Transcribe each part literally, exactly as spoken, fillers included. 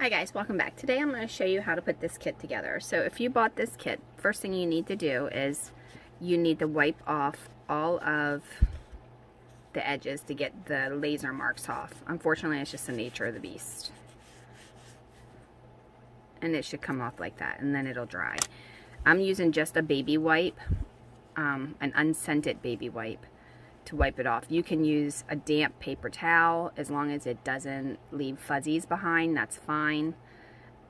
Hi guys, welcome back. Today I'm going to show you how to put this kit together. So if you bought this kit, first thing you need to do is you need to wipe off all of the edges to get the laser marks off. Unfortunately, it's just the nature of the beast. And it should come off like that, and then it'll dry. I'm using just a baby wipe, um, an unscented baby wipe, to wipe it off. You can use a damp paper towel as long as it doesn't leave fuzzies behind, that's fine.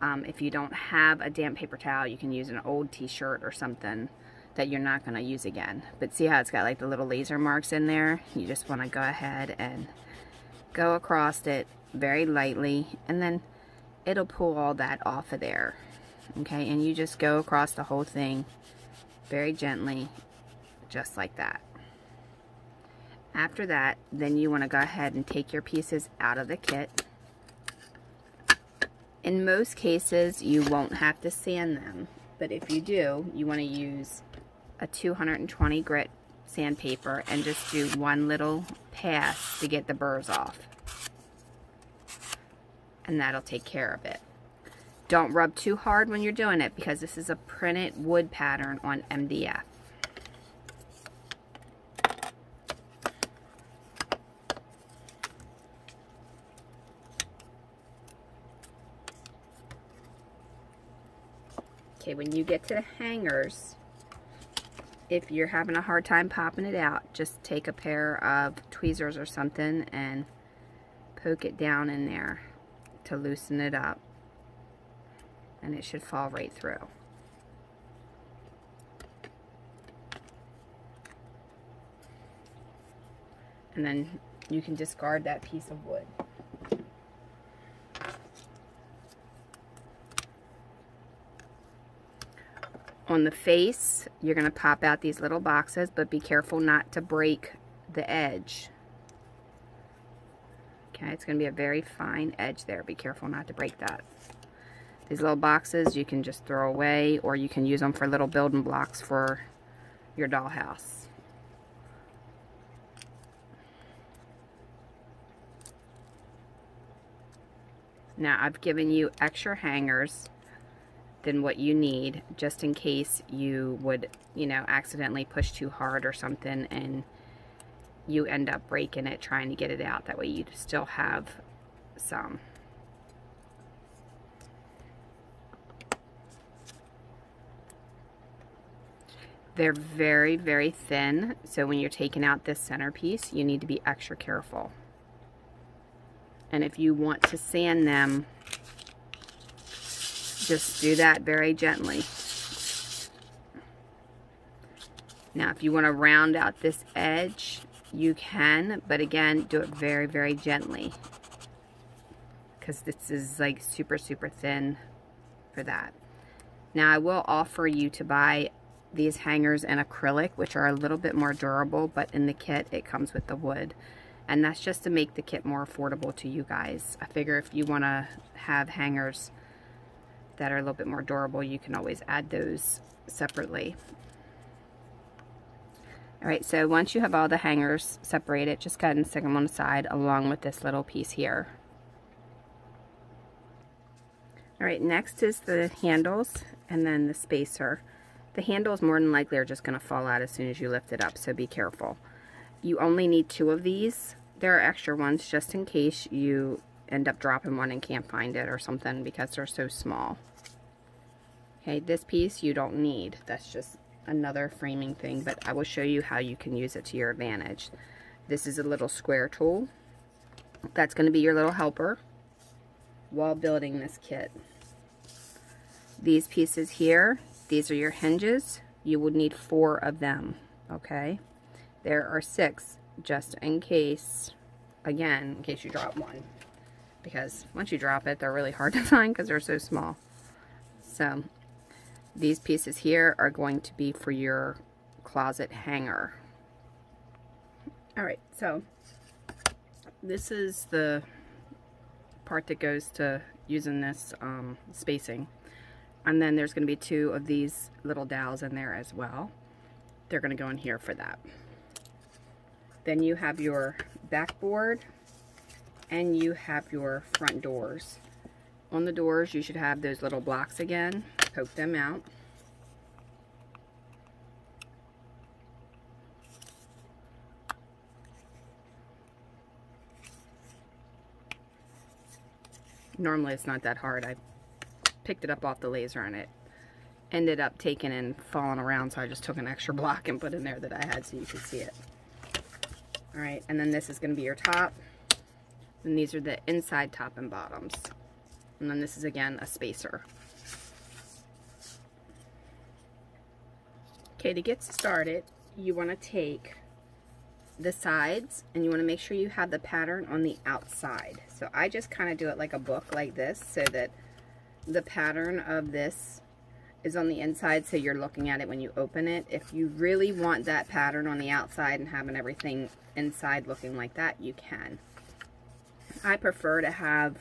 Um, if you don't have a damp paper towel, you can use an old t-shirt or something that you're not going to use again. But see how it's got like the little laser marks in there? You just want to go ahead and go across it very lightly, and then it'll pull all that off of there. Okay, and you just go across the whole thing very gently, just like that. After that, then you want to go ahead and take your pieces out of the kit. In most cases, you won't have to sand them, but if you do, you want to use a two hundred twenty grit sandpaper and just do one little pass to get the burrs off. And that'll take care of it. Don't rub too hard when you're doing it, because this is a printed wood pattern on M D F. Okay, when you get to the hangers, if you're having a hard time popping it out, just take a pair of tweezers or something and poke it down in there to loosen it up, and it should fall right through. And then you can discard that piece of wood. On the face, you're going to pop out these little boxes, but be careful not to break the edge. Okay, it's going to be a very fine edge there. Be careful not to break that. These little boxes you can just throw away, or you can use them for little building blocks for your dollhouse. Now, I've given you extra hangers than what you need, just in case you would, you know, accidentally push too hard or something and you end up breaking it trying to get it out. That way you still have some. They're very, very thin, so when you're taking out this centerpiece, you need to be extra careful. And if you want to sand them, just do that very gently. Now, if you want to round out this edge, you can, but again, do it very, very gently, because this is like super, super thin for that. Now, I will offer you to buy these hangers in acrylic, which are a little bit more durable, but in the kit, it comes with the wood. And that's just to make the kit more affordable to you guys. I figure if you want to have hangers that are a little bit more durable, you can always add those separately. Alright, so once you have all the hangers separated, just go ahead and stick them on the side along with this little piece here. Alright, next is the handles and then the spacer. The handles more than likely are just going to fall out as soon as you lift it up, so be careful. You only need two of these. There are extra ones just in case you end up dropping one and can't find it or something, because they're so small. Okay, this piece you don't need. That's just another framing thing, but I will show you how you can use it to your advantage. This is a little square tool. That's going to be your little helper while building this kit. These pieces here, these are your hinges. You will need four of them, okay? There are six, just in case, again, in case you drop one. Because once you drop it, they're really hard to find because they're so small. So these pieces here are going to be for your closet hanger. Alright, so this is the part that goes to using this um, spacing. And then there's going to be two of these little dowels in there as well. They're going to go in here for that. Then you have your backboard, and you have your front doors. on the doors, you should have those little blocks again. Poke them out. Normally it's not that hard. I picked it up off the laser and it ended up taking and falling around, so I just took an extra block and put in there that I had so you could see it. Alright, and then this is going to be your top. And these are the inside top and bottoms. And then this is again a spacer. Okay, to get started, you want to take the sides and you want to make sure you have the pattern on the outside. So I just kind of do it like a book like this so that the pattern of this is on the inside, so you're looking at it when you open it. If you really want that pattern on the outside and having everything inside looking like that, you can. I prefer to have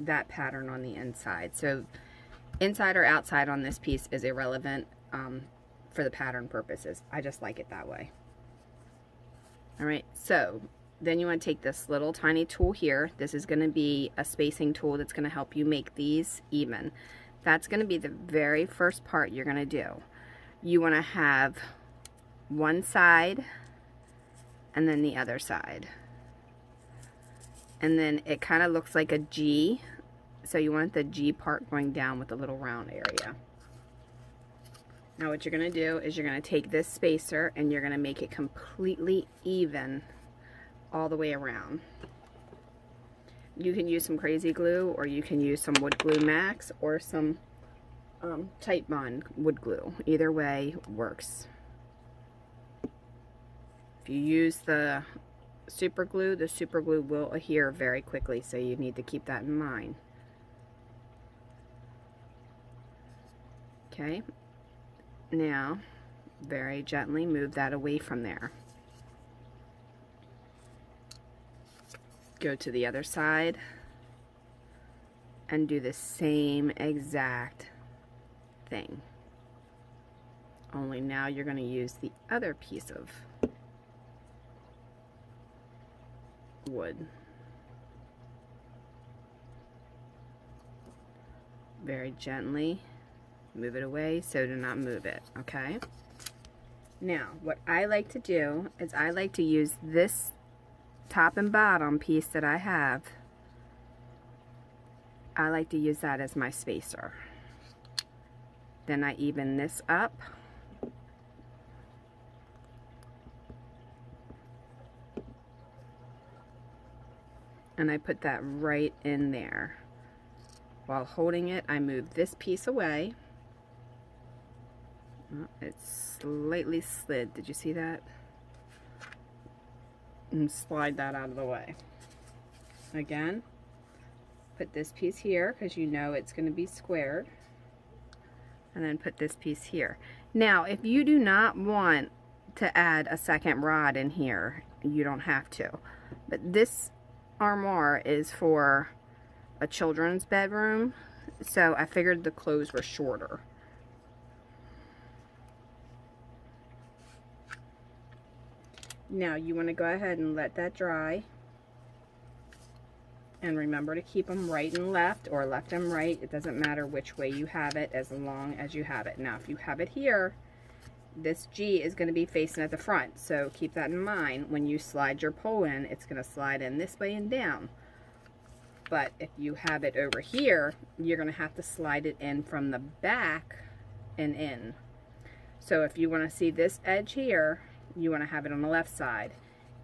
that pattern on the inside. So inside or outside on this piece is irrelevant um, for the pattern purposes. I just like it that way. Alright, so then you want to take this little tiny tool here. This is going to be a spacing tool that's going to help you make these even. That's going to be the very first part you're going to do. You want to have one side and then the other side. And then it kind of looks like a G, so you want the G part going down with a little round area. Now what you're going to do is you're going to take this spacer and you're going to make it completely even all the way around. You can use some crazy glue, or you can use some Wood Glue Max, or some um, Tight Bond wood glue. Either way works. If you use the super glue, the super glue will adhere very quickly, so you need to keep that in mind. Okay. Now, very gently move that away from there. Go to the other side and do the same exact thing. Only now you're going to use the other piece of wood. Very gently move it away, so do not move it, okay? Now, what I like to do is I like to use this top and bottom piece that I have. I like to use that as my spacer. Then I even this up. And I put that right in there. While holding it, I move this piece away. It slightly slid. Did you see that? And slide that out of the way. Again, put this piece here because you know it's going to be squared. And then put this piece here. Now, if you do not want to add a second rod in here, you don't have to. But this armoire is for a children's bedroom, so I figured the clothes were shorter. Now you want to go ahead and let that dry, and remember to keep them right and left, or left and right. It doesn't matter which way you have it as long as you have it. Now if you have it here, this G is going to be facing at the front, so keep that in mind. When you slide your pole in, it's going to slide in this way and down. But if you have it over here, you're going to have to slide it in from the back and in. So if you want to see this edge here, you want to have it on the left side.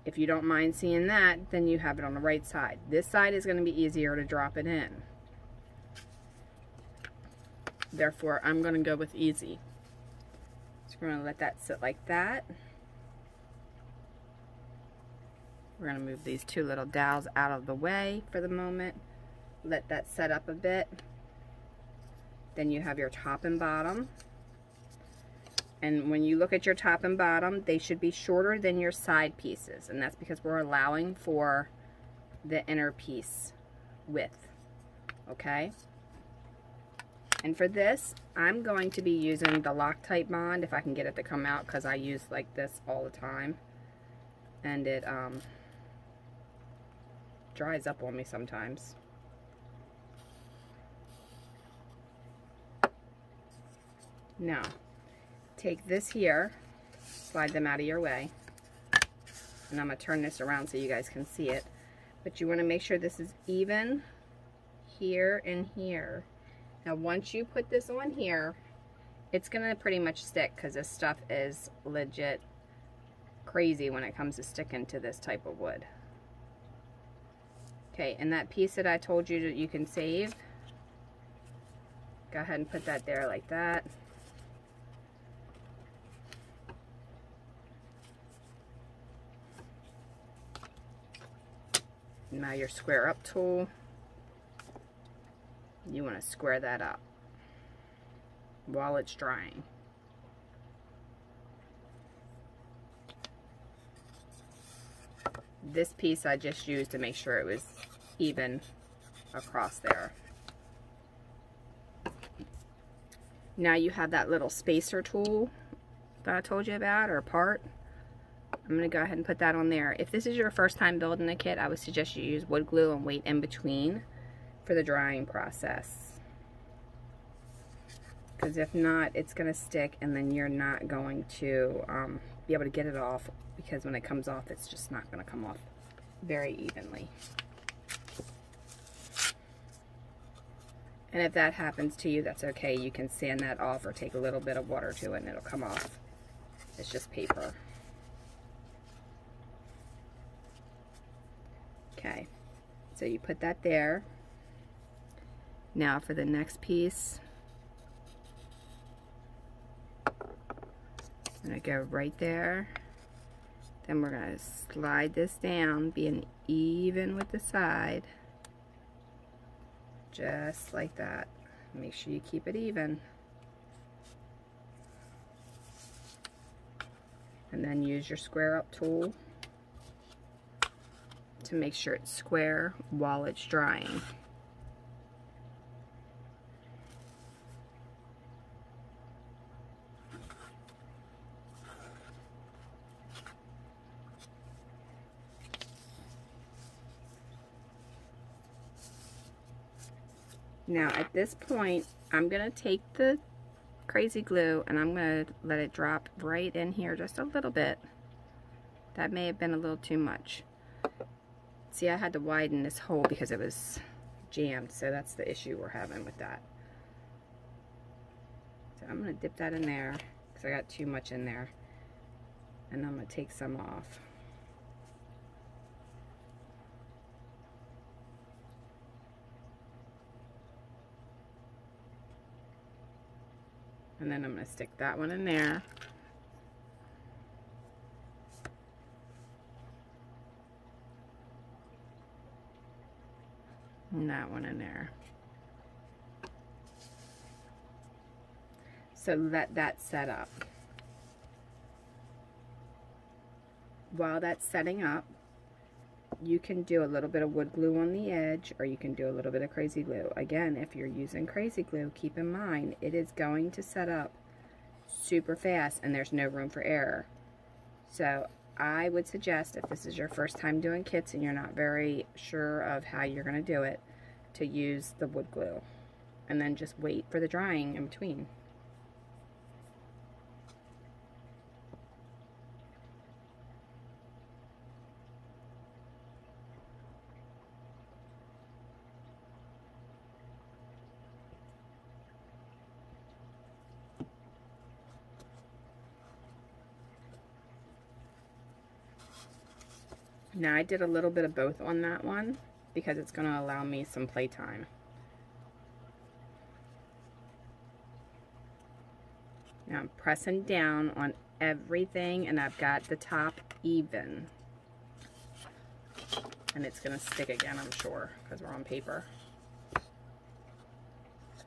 If you don't mind seeing that, then you have it on the right side. This side is going to be easier to drop it in. Therefore, I'm going to go with easy. So we're going to let that sit like that. We're going to move these two little dowels out of the way for the moment. Let that set up a bit. Then you have your top and bottom. And when you look at your top and bottom, they should be shorter than your side pieces. And that's because we're allowing for the inner piece width. Okay? And for this, I'm going to be using the Loctite Bond, if I can get it to come out, because I use like this all the time. And it um, dries up on me sometimes. Now, take this here, slide them out of your way, and I'm going to turn this around so you guys can see it. But you want to make sure this is even here and here. Now, once you put this on here, it's going to pretty much stick because this stuff is legit crazy when it comes to sticking to this type of wood. Okay, and that piece that I told you that you can save, go ahead and put that there like that. Now your square up tool, you want to square that up while it's drying. This piece I just used to make sure it was even across there. Now you have that little spacer tool that I told you about, or part. I'm going to go ahead and put that on there. If this is your first time building a kit, I would suggest you use wood glue and wait in between for the drying process. Because if not, it's going to stick and then you're not going to um, be able to get it off, because when it comes off, it's just not going to come off very evenly. And if that happens to you, that's okay. You can sand that off or take a little bit of water to it and it'll come off. It's just paper. Okay, so you put that there. Now for the next piece, I'm gonna go right there. Then we're gonna slide this down, being even with the side, just like that. Make sure you keep it even. And then use your square up tool to make sure it's square while it's drying. Now at this point, I'm going to take the crazy glue and I'm going to let it drop right in here just a little bit. That may have been a little too much. See, I had to widen this hole because it was jammed, so that's the issue we're having with that. So I'm going to dip that in there because I got too much in there, and I'm going to take some off. And then I'm going to stick that one in there. And that one in there. So let that set up. While that's setting up, you can do a little bit of wood glue on the edge, or you can do a little bit of crazy glue. Again, if you're using crazy glue, keep in mind it is going to set up super fast and there's no room for error. So I would suggest, if this is your first time doing kits and you're not very sure of how you're going to do it, to use the wood glue and then just wait for the drying in between. Now I did a little bit of both on that one because it's going to allow me some playtime. Now I'm pressing down on everything and I've got the top even. And it's going to stick again, I'm sure, because we're on paper.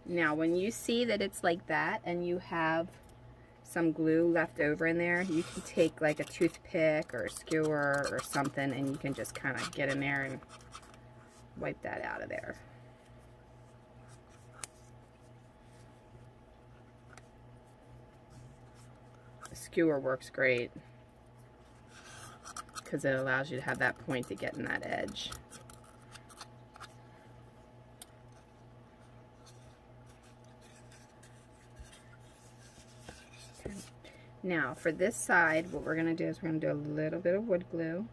Now when you see that it's like that and you have some glue left over in there, you can take like a toothpick or a skewer or something and you can just kind of get in there and wipe that out of there. A skewer works great because it allows you to have that point to get in that edge. Now for this side, what we're going to do is we're going to do a little bit of wood glue.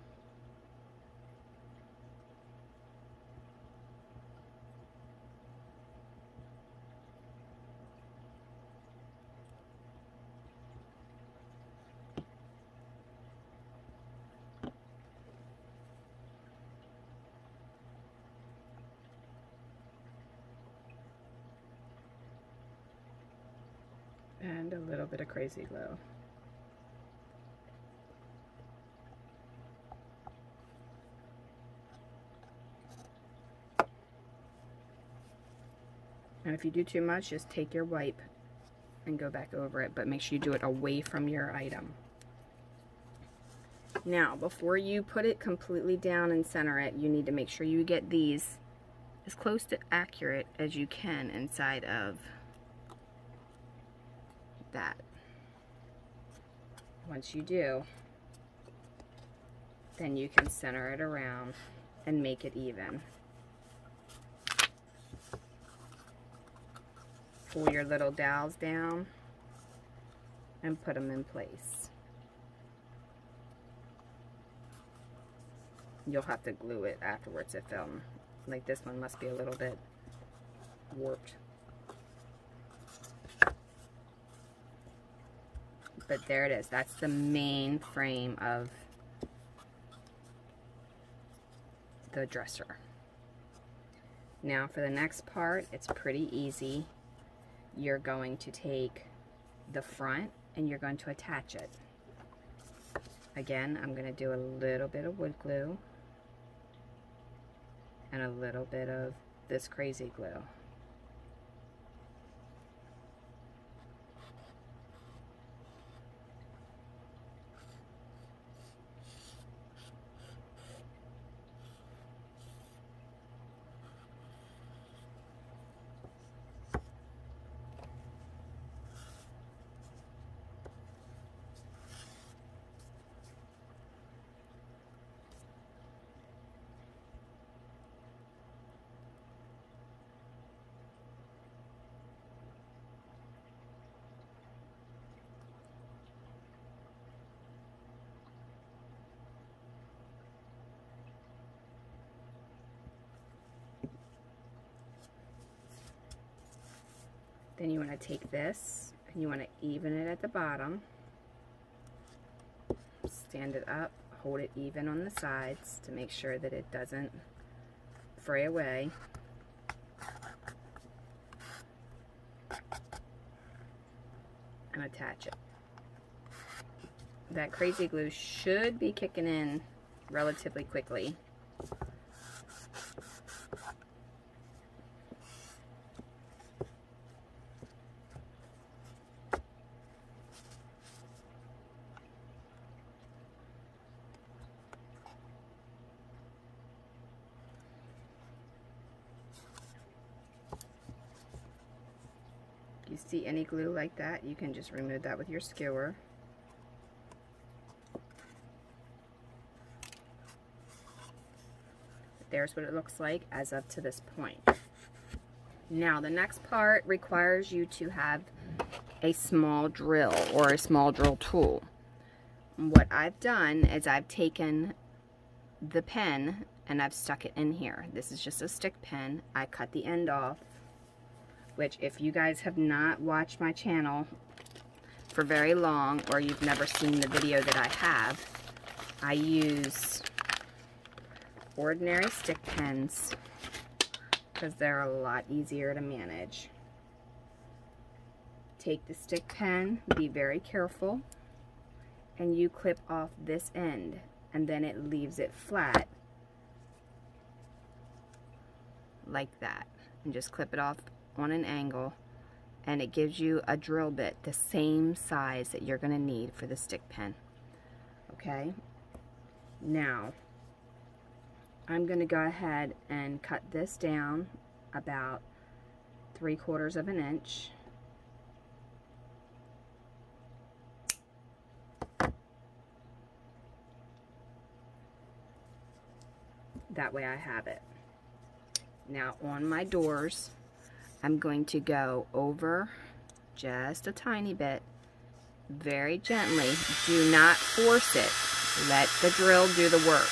And a little bit of crazy glue. And if you do too much, just take your wipe and go back over it, but make sure you do it away from your item. Now, before you put it completely down and center it, you need to make sure you get these as close to accurate as you can inside of that. Once you do, then you can center it around and make it even. Pull your little dowels down and put them in place. You'll have to glue it afterwards to film. Like this one must be a little bit warped. But there it is. That's the main frame of the dresser. Now for the next part, it's pretty easy. You're going to take the front and you're going to attach it. Again, I'm going to do a little bit of wood glue and a little bit of this crazy glue. Then you want to take this and you want to even it at the bottom, stand it up, hold it even on the sides to make sure that it doesn't fray away. And attach it. That crazy glue should be kicking in relatively quickly. See any glue like that, you can just remove that with your skewer. There's what it looks like as up to this point. Now the next part requires you to have a small drill or a small drill tool. What I've done is I've taken the pen and I've stuck it in here. This is just a stick pen. I cut the end off, which if you guys have not watched my channel for very long or you've never seen the video that I have, I use ordinary stick pens because they're a lot easier to manage. Take the stick pen, be very careful, and you clip off this end and then it leaves it flat like that. And just clip it off on an angle, and it gives you a drill bit the same size that you're going to need for the stick pen. Okay, now I'm going to go ahead and cut this down about three quarters of an inch. That way I have it. Now on my doors, I'm going to go over just a tiny bit very gently. Do not force it. Let the drill do the work.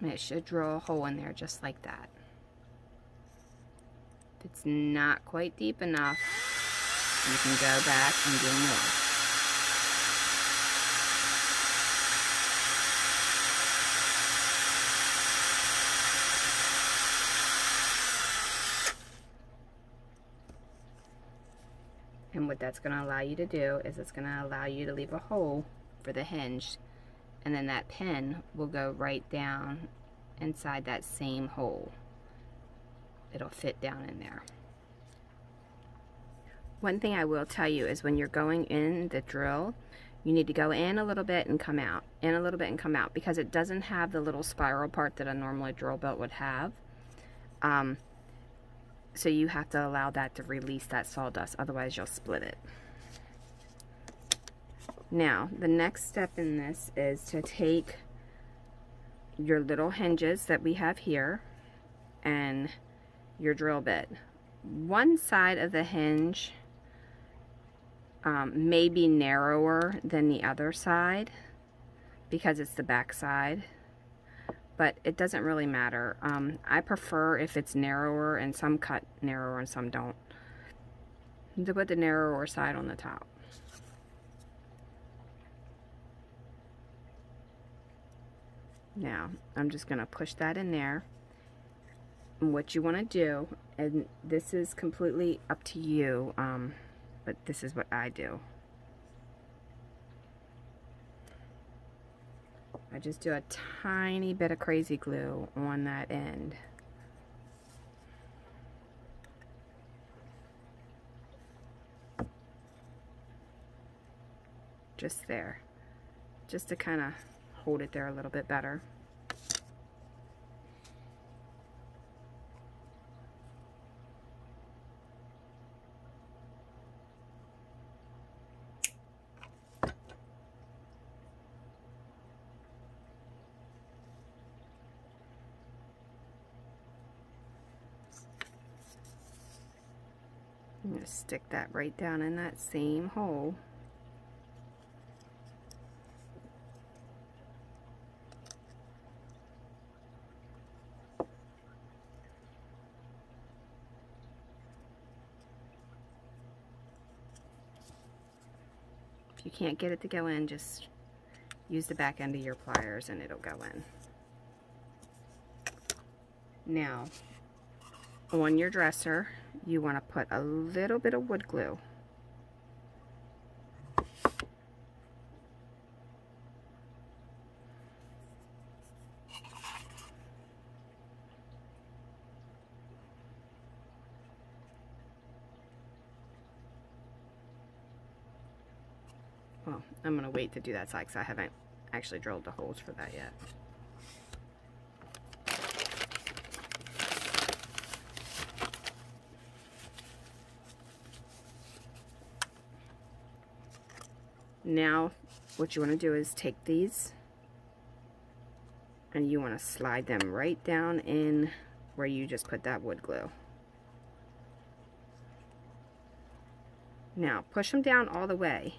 And it should drill a hole in there just like that. If it's not quite deep enough, you can go back and do more. And what that's going to allow you to do is it's going to allow you to leave a hole for the hinge, and then that pin will go right down inside that same hole. It'll fit down in there. One thing I will tell you is when you're going in the drill, you need to go in a little bit and come out, in a little bit and come out, because it doesn't have the little spiral part that a normally drill bit would have. Um, So you have to allow that to release that sawdust, otherwise you'll split it. Now, the next step in this is to take your little hinges that we have here and your drill bit. One side of the hinge um, may be narrower than the other side because it's the back side. But it doesn't really matter. Um, I prefer if it's narrower, and some cut narrower and some don't. To put the narrower side on the top. Now, I'm just going to push that in there. And what you want to do, and this is completely up to you, um, but this is what I do. I just do a tiny bit of crazy glue on that end. Just there. Just to kind of hold it there a little bit better. I'm going to stick that right down in that same hole. If you can't get it to go in, just use the back end of your pliers and it'll go in. Now, on your dresser, you want to put a little bit of wood glue. Well, I'm going to wait to do that side because I haven't actually drilled the holes for that yet. Now, what you want to do is take these and you want to slide them right down in where you just put that wood glue. Now, push them down all the way.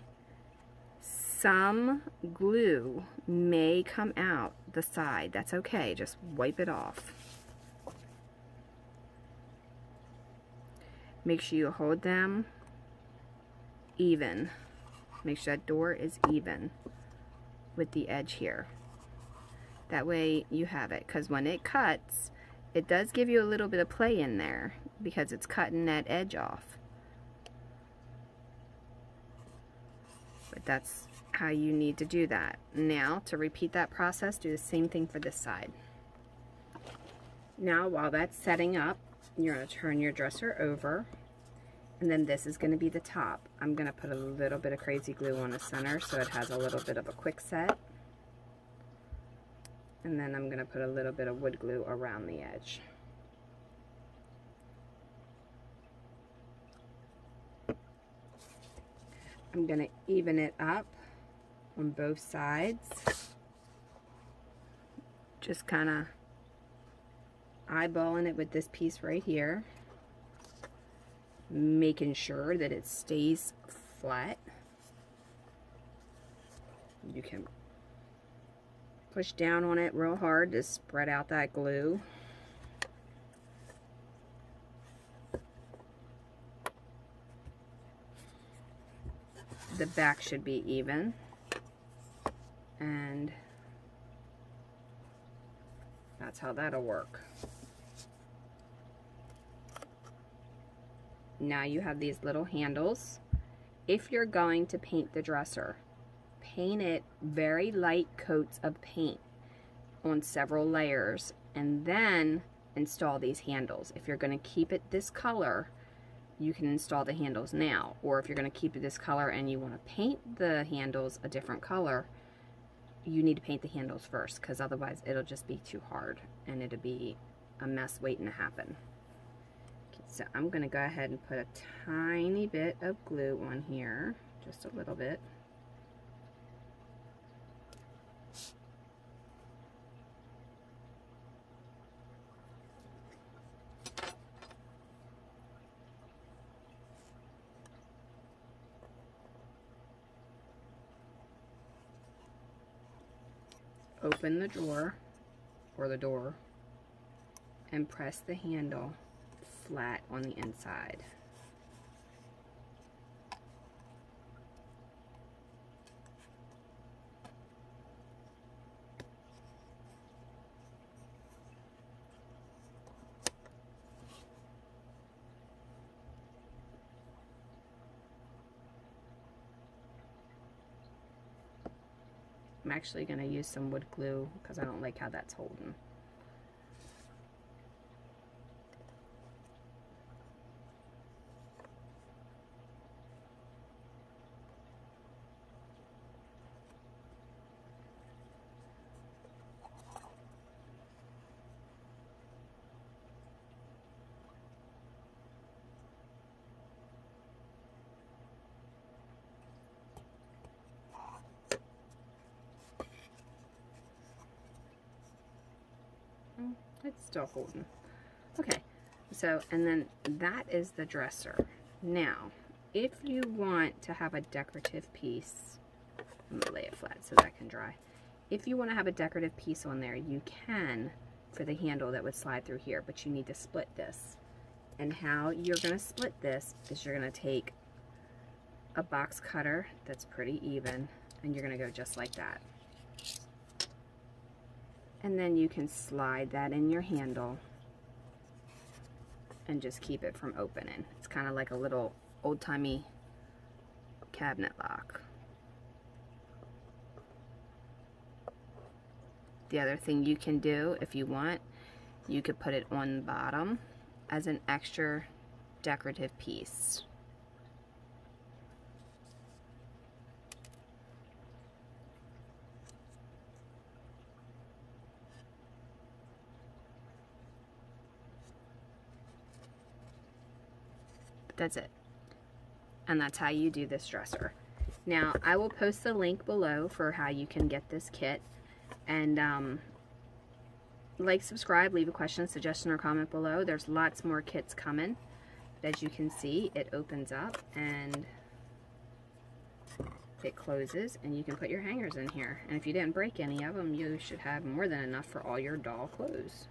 Some glue may come out the side. That's okay. Just wipe it off. Make sure you hold them even. Make sure that door is even with the edge here. That way you have it, because when it cuts, it does give you a little bit of play in there because it's cutting that edge off. But that's how you need to do that. Now, to repeat that process, do the same thing for this side. Now, while that's setting up, you're going to turn your dresser over. And then this is going to be the top. I'm going to put a little bit of crazy glue on the center so it has a little bit of a quick set. And then I'm going to put a little bit of wood glue around the edge. I'm going to even it up on both sides. just kind of eyeballing it with this piece right here, making sure that it stays flat. You can push down on it real hard to spread out that glue. The back should be even, and that's how that'll work. Now you have these little handles. If you're going to paint the dresser, paint it very light coats of paint on several layers, and then install these handles. If you're going to keep it this color, you can install the handles now, or if you're going to keep it this color and you want to paint the handles a different color, you need to paint the handles first, because otherwise it'll just be too hard and it'll be a mess waiting to happen. Okay, so I'm going to go ahead and put a tiny bit of glue on here, just a little bit. Open the drawer or the door and press the handle flat on the inside. I'm actually going to use some wood glue because I don't like how that's holding. It's still holding. Okay, so, and then that is the dresser. Now, if you want to have a decorative piece, I'm gonna lay it flat so that can dry. If you want to have a decorative piece on there, you can, for the handle that would slide through here, but you need to split this. And how you're gonna split this is you're gonna take a box cutter that's pretty even, and you're gonna go just like that. And then you can slide that in your handle and just keep it from opening. It's kind of like a little old-timey cabinet lock. The other thing you can do, if you want, you could put it on the bottom as an extra decorative piece. That's it, and that's how you do this dresser. Now I will post the link below for how you can get this kit, and um, like, subscribe, leave a question, suggestion, or comment below. There's lots more kits coming, but as you can see, it opens up and it closes, and you can put your hangers in here, and if you didn't break any of them, you should have more than enough for all your doll clothes.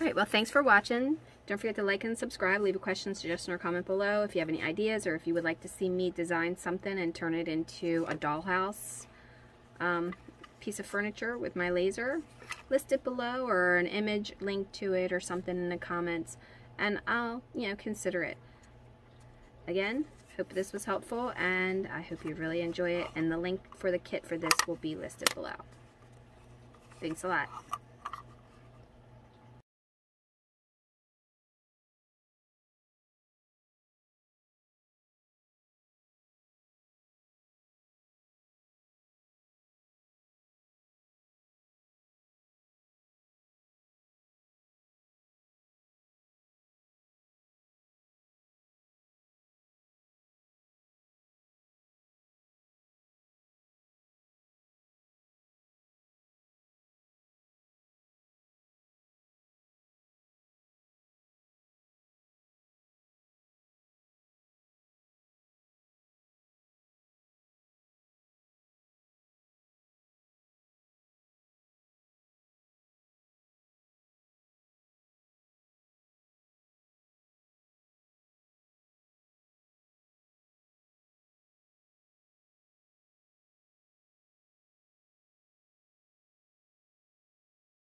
All right, well, thanks for watching. Don't forget to like and subscribe. Leave a question, suggestion, or comment below if you have any ideas, or if you would like to see me design something and turn it into a dollhouse um, piece of furniture with my laser. List it below, or an image link to it or something in the comments, and I'll, you know, consider it. Again, hope this was helpful, and I hope you really enjoy it, and the link for the kit for this will be listed below. Thanks a lot.